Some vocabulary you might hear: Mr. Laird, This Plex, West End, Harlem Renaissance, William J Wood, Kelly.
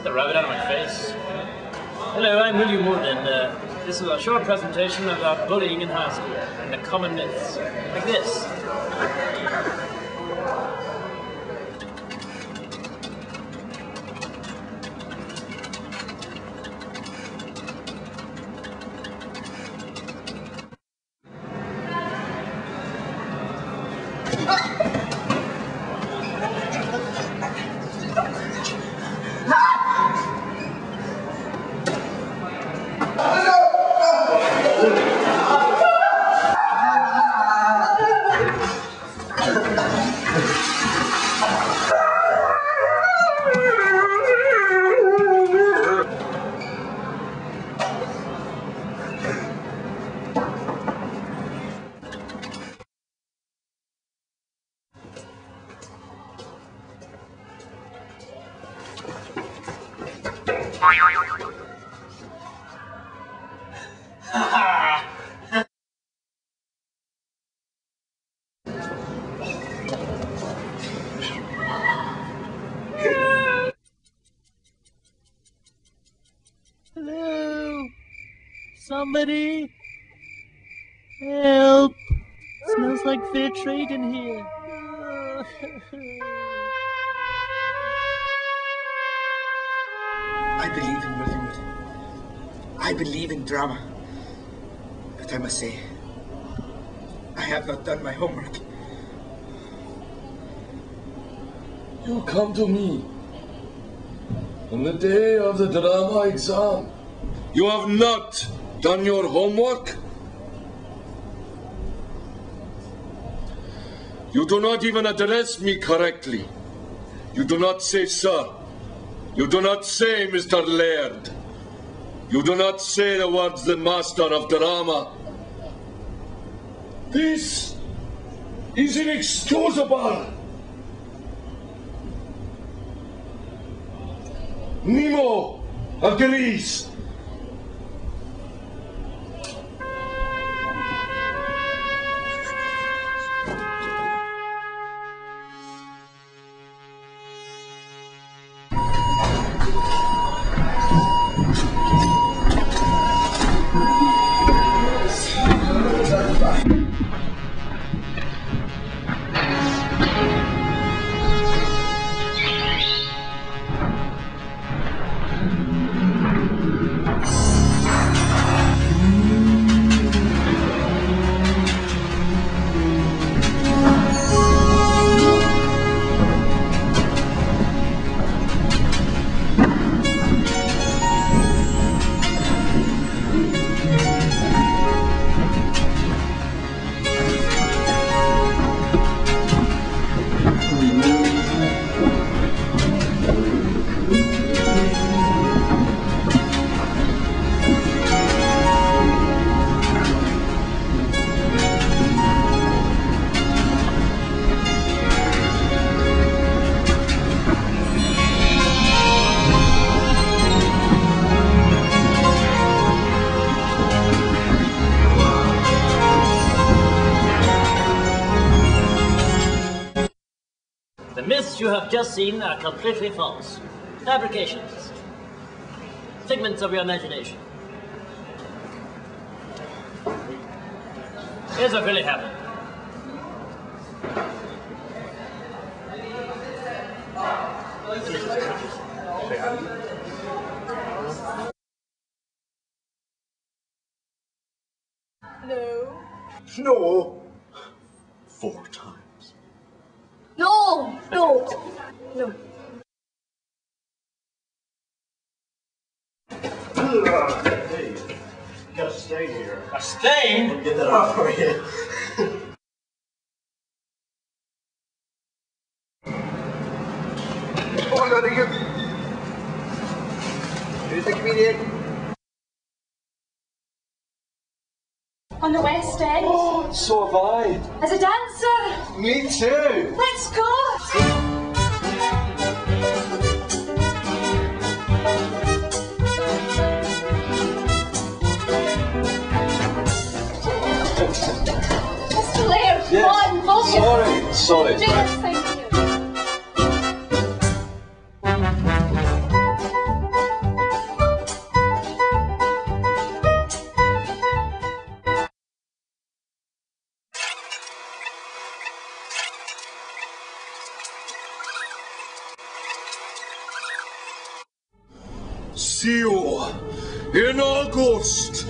Get the rabbit out of my face. Hello, I'm William Wood, and this is a short presentation about bullying in high school and the common myths. Like this. Hello? Somebody? Help! Smells like fair trade in here. I believe in William Wood. I believe in drama. But I must say, I have not done my homework. You come to me on the day of the drama exam. You have not done your homework? You do not even address me correctly. You do not say, sir. You do not say, Mr. Laird. You do not say the words, the master of drama. This is inexcusable. Nemo agrees. The myths you have just seen are completely false. Fabrications. Figments of your imagination. Here's what really happened. No. No. 4 times. No! No! No. Hey, you got a stain here. A stain? We'll get that off for you. Oh, I gotta get... Who's the comedian? On the West End. Oh, so have I. As a dancer. Me too. Let's go. Mr. Laird, yes. Come on, focus. Sorry, sorry. Thank you. see you in August.